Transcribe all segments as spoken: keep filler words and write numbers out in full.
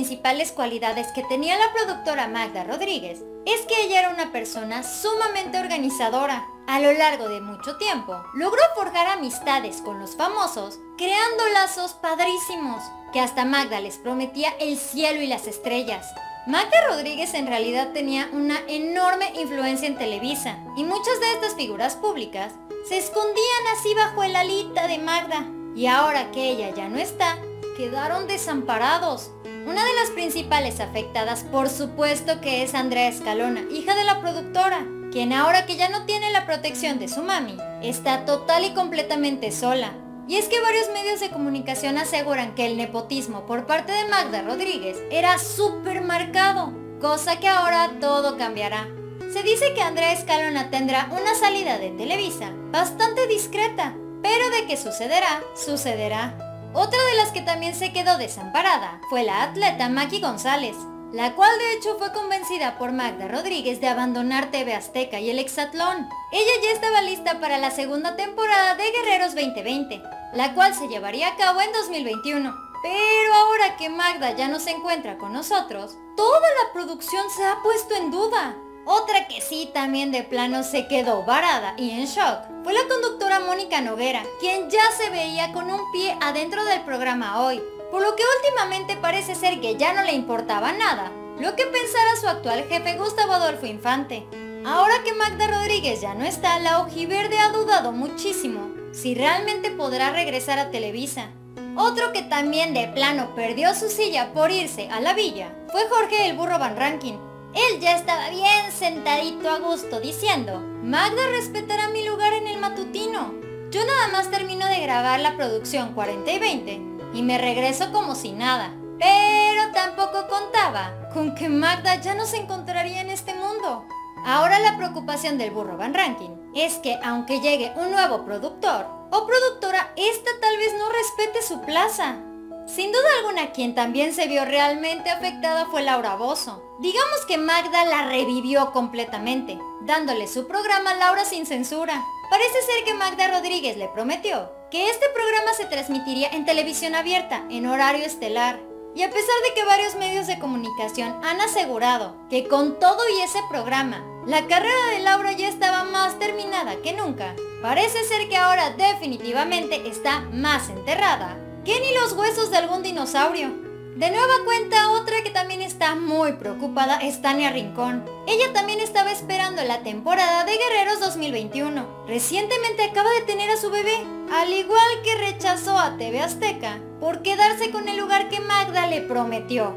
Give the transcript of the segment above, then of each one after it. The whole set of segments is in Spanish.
principales cualidades que tenía la productora Magda Rodríguez es que ella era una persona sumamente organizadora. A lo largo de mucho tiempo, logró forjar amistades con los famosos, creando lazos padrísimos, que hasta Magda les prometía el cielo y las estrellas. Magda Rodríguez en realidad tenía una enorme influencia en Televisa, y muchas de estas figuras públicas se escondían así bajo el alita de Magda, y ahora que ella ya no está, quedaron desamparados. Una de las principales afectadas, por supuesto, que es Andrea Escalona, hija de la productora, quien ahora que ya no tiene la protección de su mami, está total y completamente sola. Y es que varios medios de comunicación aseguran que el nepotismo por parte de Magda Rodríguez era súper marcado, cosa que ahora todo cambiará. Se dice que Andrea Escalona tendrá una salida de Televisa bastante discreta, pero de qué sucederá, sucederá. Otra de las que también se quedó desamparada fue la atleta Maki González, la cual de hecho fue convencida por Magda Rodríguez de abandonar T V Azteca y el Exatlón. Ella ya estaba lista para la segunda temporada de Guerreros veinte veinte, la cual se llevaría a cabo en dos mil veintiuno. Pero ahora que Magda ya no se encuentra con nosotros, toda la producción se ha puesto en duda. Otra que sí también de plano se quedó varada y en shock fue la conductora Mónica Noguera, quien ya se veía con un pie adentro del programa Hoy, por lo que últimamente parece ser que ya no le importaba nada lo que pensara su actual jefe Gustavo Adolfo Infante. Ahora que Magda Rodríguez ya no está, la ojiverde ha dudado muchísimo si realmente podrá regresar a Televisa. Otro que también de plano perdió su silla por irse a la villa fue Jorge El Burro Van Ranking. Él ya estaba bien sentadito a gusto diciendo: Magda respetará mi lugar en el matutino. Yo nada más termino de grabar la producción cuarenta y veinte y me regreso como si nada. Pero tampoco contaba con que Magda ya no se encontraría en este mundo. Ahora la preocupación del Burro Van Ranking es que aunque llegue un nuevo productor o productora, esta tal vez no respete su plaza. Sin duda alguna, quien también se vio realmente afectada fue Laura Bozo. Digamos que Magda la revivió completamente, dándole su programa Laura Sin Censura. Parece ser que Magda Rodríguez le prometió que este programa se transmitiría en televisión abierta, en horario estelar. Y a pesar de que varios medios de comunicación han asegurado que con todo y ese programa, la carrera de Laura ya estaba más terminada que nunca, parece ser que ahora definitivamente está más enterrada que ni los huesos de algún dinosaurio. De nueva cuenta, otra que también está muy preocupada es Tania Rincón. Ella también estaba esperando la temporada de Guerreros dos mil veintiuno. Recientemente acaba de tener a su bebé, al igual que rechazó a T V Azteca por quedarse con el lugar que Magda le prometió.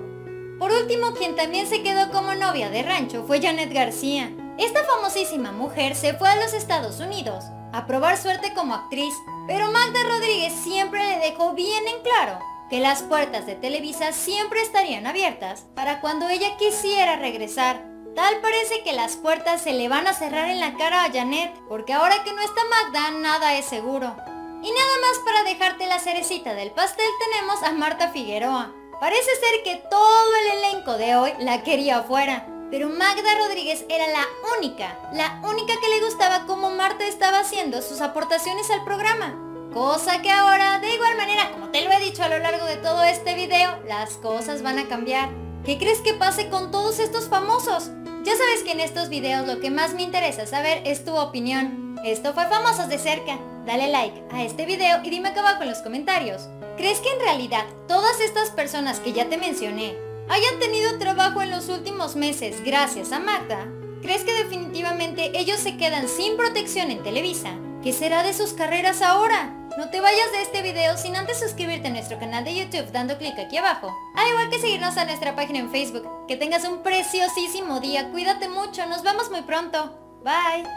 Por último, quien también se quedó como novia de rancho fue Yanet García. Esta famosísima mujer se fue a los Estados Unidos a probar suerte como actriz, pero Magda Rodríguez siempre le dejó bien en claro que las puertas de Televisa siempre estarían abiertas para cuando ella quisiera regresar. Tal parece que las puertas se le van a cerrar en la cara a Yanet, porque ahora que no está Magda, nada es seguro. Y nada más para dejarte la cerecita del pastel tenemos a Marta Figueroa. Parece ser que todo el elenco de Hoy la quería afuera, pero Magda Rodríguez era la única, la única que le gustaba cómo Marta estaba haciendo sus aportaciones al programa. Cosa que ahora, de igual manera, como te lo he dicho a lo largo de todo este video, las cosas van a cambiar. ¿Qué crees que pase con todos estos famosos? Ya sabes que en estos videos lo que más me interesa saber es tu opinión. Esto fue Famosos de Cerca. Dale like a este video y dime acá abajo en los comentarios. ¿Crees que en realidad todas estas personas que ya te mencioné hayan tenido trabajo en los últimos meses gracias a Magda? ¿Crees que definitivamente ellos se quedan sin protección en Televisa? ¿Qué será de sus carreras ahora? No te vayas de este video sin antes suscribirte a nuestro canal de YouTube dando clic aquí abajo, al igual que seguirnos a nuestra página en Facebook. Que tengas un preciosísimo día, cuídate mucho, nos vemos muy pronto. Bye.